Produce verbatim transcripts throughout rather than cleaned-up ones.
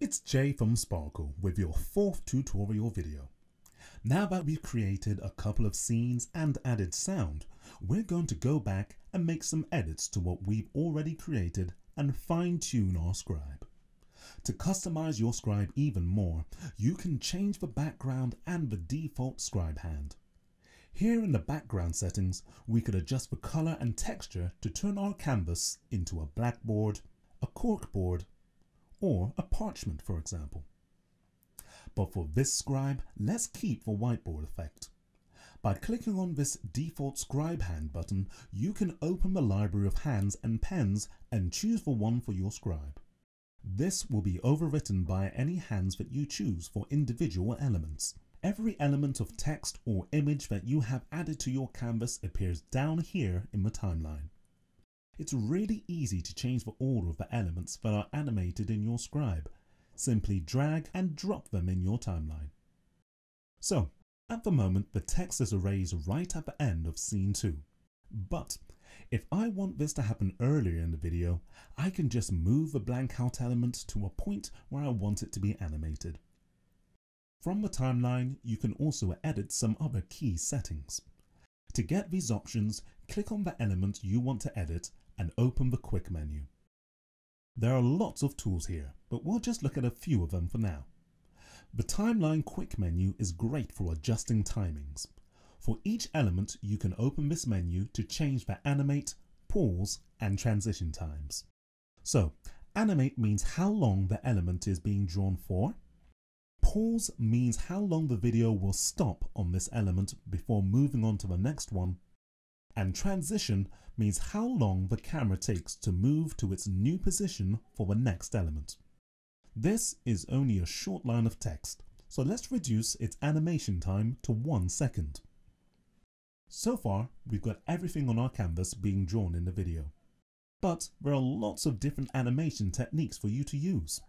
It's Jay from Sparkol with your fourth tutorial video. Now that we've created a couple of scenes and added sound, we're going to go back and make some edits to what we've already created and fine-tune our scribe. To customize your scribe even more, you can change the background and the default scribe hand. Here in the background settings, we could adjust the color and texture to turn our canvas into a blackboard, a corkboard, or a parchment, for example. But for this scribe, let's keep the whiteboard effect. By clicking on this default scribe hand button, you can open the library of hands and pens and choose the one for your scribe. This will be overwritten by any hands that you choose for individual elements. Every element of text or image that you have added to your canvas appears down here in the timeline. It's really easy to change the order of the elements that are animated in your scribe. Simply drag and drop them in your timeline. So, at the moment the text is erased right at the end of scene two. But, if I want this to happen earlier in the video, I can just move the blank out element to a point where I want it to be animated. From the timeline, you can also edit some other key settings. To get these options, click on the element you want to edit and open the quick menu. There are lots of tools here, but we'll just look at a few of them for now. The timeline quick menu is great for adjusting timings. For each element, you can open this menu to change the animate, pause, and transition times. So, animate means how long the element is being drawn for. Pause means how long the video will stop on this element before moving on to the next one. And transition means how long the camera takes to move to its new position for the next element. This is only a short line of text, so let's reduce its animation time to one second. So far, we've got everything on our canvas being drawn in the video. But there are lots of different animation techniques for you to use.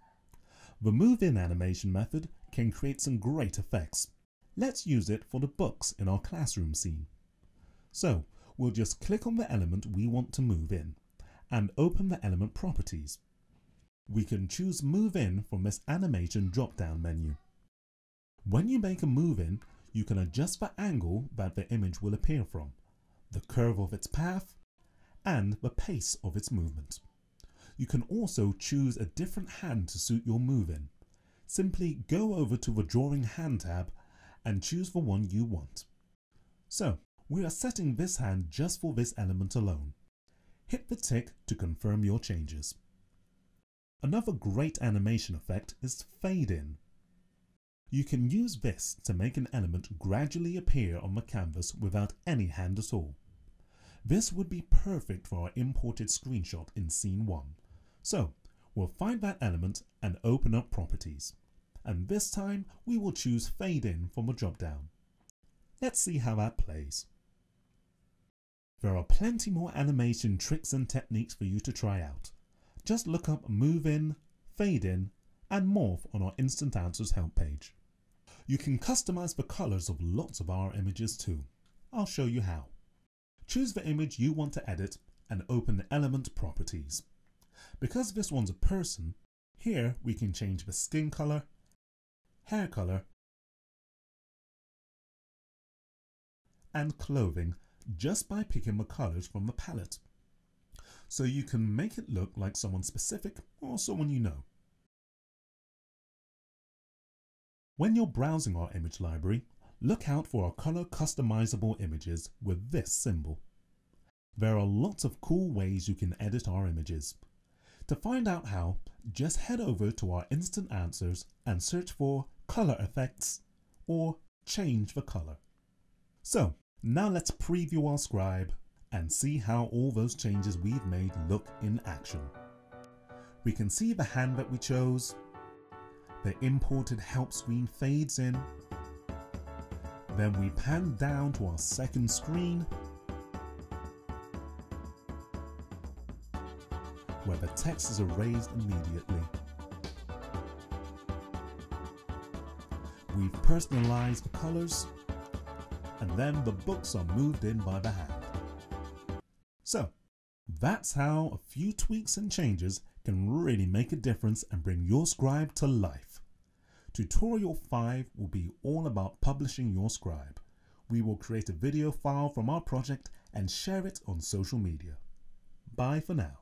The move-in animation method can create some great effects. Let's use it for the books in our classroom scene. So, we'll just click on the element we want to move in and open the element properties. We can choose move in from this animation drop-down menu. When you make a move in, you can adjust the angle that the image will appear from, the curve of its path, and the pace of its movement. You can also choose a different hand to suit your move-in. Simply go over to the Drawing Hand tab and choose the one you want. So, we are setting this hand just for this element alone. Hit the tick to confirm your changes. Another great animation effect is fade-in. You can use this to make an element gradually appear on the canvas without any hand at all. This would be perfect for our imported screenshot in scene one. So, we'll find that element and open up properties. And this time, we will choose fade in from a drop down. Let's see how that plays. There are plenty more animation tricks and techniques for you to try out. Just look up move in, fade in, and morph on our Instant Answers help page. You can customize the colors of lots of our images too. I'll show you how. Choose the image you want to edit and open element properties. Because this one's a person, here we can change the skin color, hair color, and clothing just by picking the colors from the palette. So you can make it look like someone specific or someone you know. When you're browsing our image library, look out for our color customizable images with this symbol. There are lots of cool ways you can edit our images. To find out how, just head over to our Instant Answers and search for color effects or change the color. So, now let's preview our scribe and see how all those changes we've made look in action. We can see the hand that we chose. The imported help screen fades in. Then we pan down to our second screen, where the text is erased immediately. We've personalized the colors, and then the books are moved in by the hand. So, that's how a few tweaks and changes can really make a difference and bring your scribe to life. Tutorial five will be all about publishing your scribe. We will create a video file from our project and share it on social media. Bye for now.